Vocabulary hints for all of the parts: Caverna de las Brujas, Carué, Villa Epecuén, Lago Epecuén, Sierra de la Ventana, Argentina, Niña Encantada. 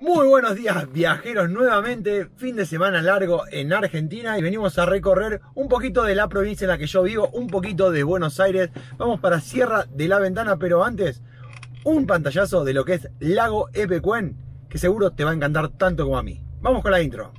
Muy buenos días viajeros, nuevamente fin de semana largo en Argentina y venimos a recorrer un poquito de la provincia en la que yo vivo, un poquito de Buenos Aires. Vamos para Sierra de la Ventana, pero antes un pantallazo de lo que es Lago Epecuén, que seguro te va a encantar tanto como a mí. Vamos con la intro.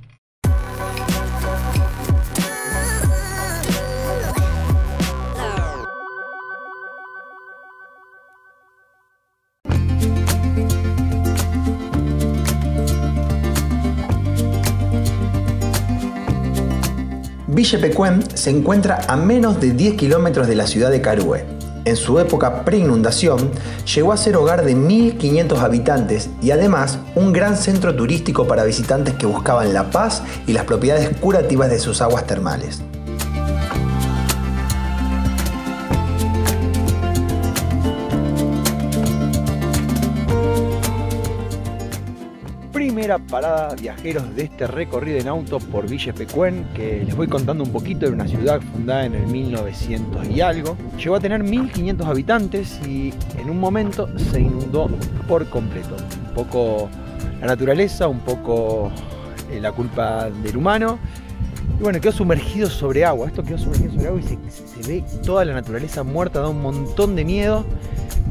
Villa Epecuén se encuentra a menos de 10 kilómetros de la ciudad de Carué. En su época preinundación, llegó a ser hogar de 1.500 habitantes y además un gran centro turístico para visitantes que buscaban la paz y las propiedades curativas de sus aguas termales. Primera parada, viajeros, de este recorrido en auto por Villa Epecuén, que les voy contando un poquito. Era una ciudad fundada en el 1900 y algo. Llegó a tener 1.500 habitantes y en un momento se inundó por completo. Un poco la naturaleza, un poco la culpa del humano. Y bueno, quedó sumergido sobre agua. Esto quedó sumergido sobre agua y se ve toda la naturaleza muerta, da un montón de miedo.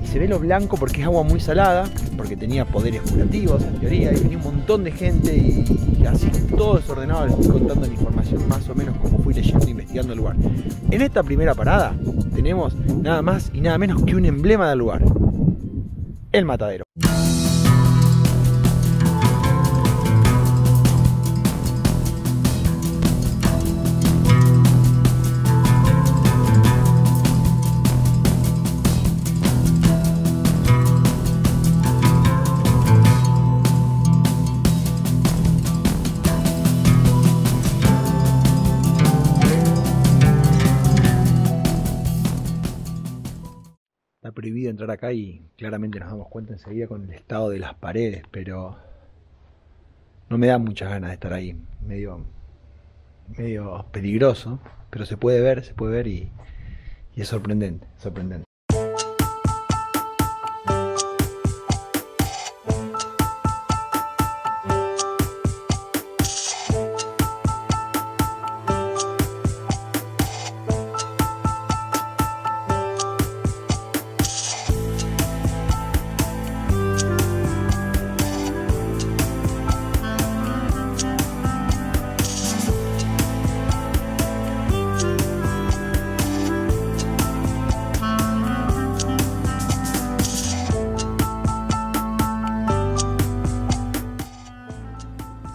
Y se ve lo blanco porque es agua muy salada, porque tenía poderes curativos en teoría, y venía un montón de gente y así todo desordenado. Les estoy contando la información más o menos como fui leyendo e investigando el lugar. En esta primera parada tenemos nada más y nada menos que un emblema del lugar: el matadero. Prohibido entrar acá y claramente nos damos cuenta enseguida con el estado de las paredes, pero no me da muchas ganas de estar ahí, medio peligroso, pero se puede ver y es sorprendente.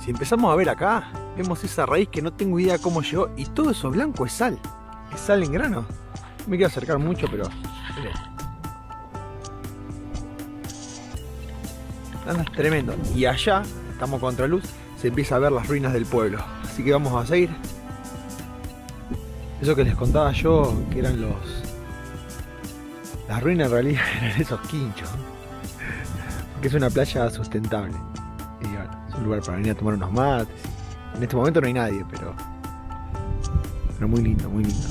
Si empezamos a ver acá, vemos esa raíz que no tengo idea cómo llegó, y todo eso blanco es sal en grano. No me quiero acercar mucho, pero miren. Es tremendo. Y allá, estamos contra luz, se empieza a ver las ruinas del pueblo. Así que vamos a seguir. Eso que les contaba yo, que eran los... Las ruinas en realidad eran esos quinchos. Porque es una playa sustentable. Un lugar para venir a tomar unos mates. En este momento no hay nadie, pero muy lindo, muy lindo.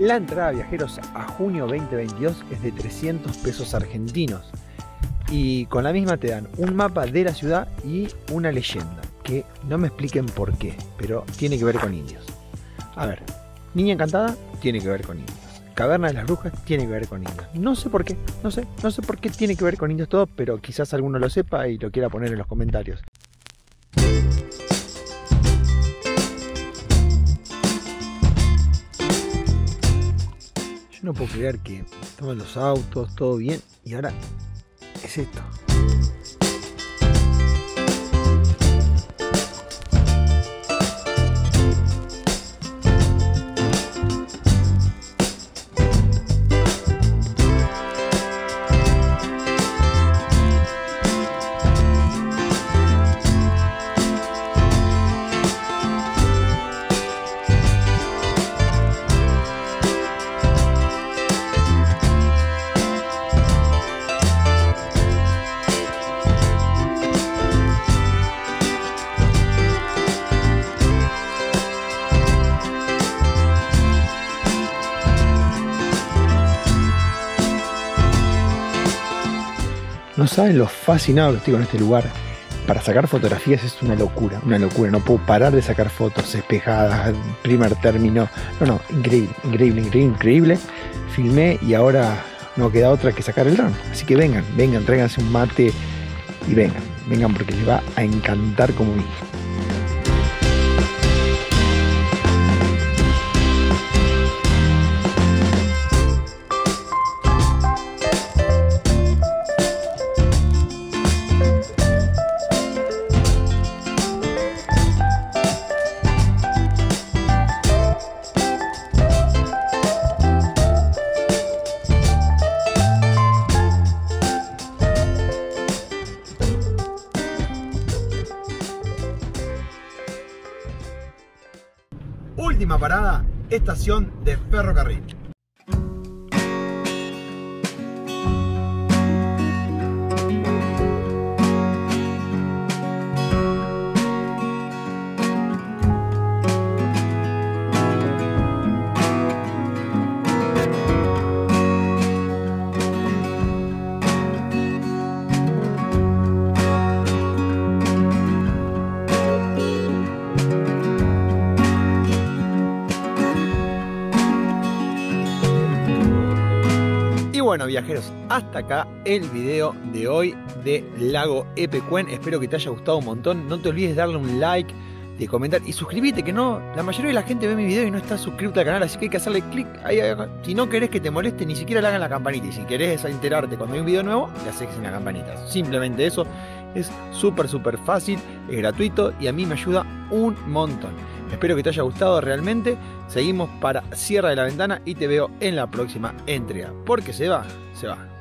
La entrada, viajeros, a junio 2022 es de 300 pesos argentinos y con la misma te dan un mapa de la ciudad y una leyenda, que no me expliquen por qué, pero tiene que ver con indios. A ver, Niña Encantada tiene que ver con indios, Caverna de las Brujas tiene que ver con indios, no sé por qué tiene que ver con indios todo, pero quizás alguno lo sepa y lo quiera poner en los comentarios. No puedo creer que toman los autos, todo bien, y ahora es esto. No saben lo fascinado que estoy con este lugar. Para sacar fotografías es una locura, no puedo parar de sacar fotos espejadas, primer término, no, increíble, increíble, increíble, increíble. Filmé y ahora no queda otra que sacar el dron, así que vengan, tráiganse un mate y vengan porque les va a encantar como mí. Última parada, estación de ferrocarril. Bueno, viajeros, hasta acá el video de hoy de Lago Epecuén. Espero que te haya gustado un montón. No te olvides de darle un like, de comentar y suscribirte, que no, la mayoría de la gente ve mi video y no está suscrito al canal, así que hay que hacerle clic ahí acá. Si no querés que te moleste, ni siquiera le hagan la campanita. Y si querés enterarte cuando hay un video nuevo, le haces en la campanita. Simplemente eso. Es súper fácil, es gratuito y a mí me ayuda un montón. Espero que te haya gustado realmente. Seguimos para Sierra de la Ventana y te veo en la próxima entrega. Porque se va.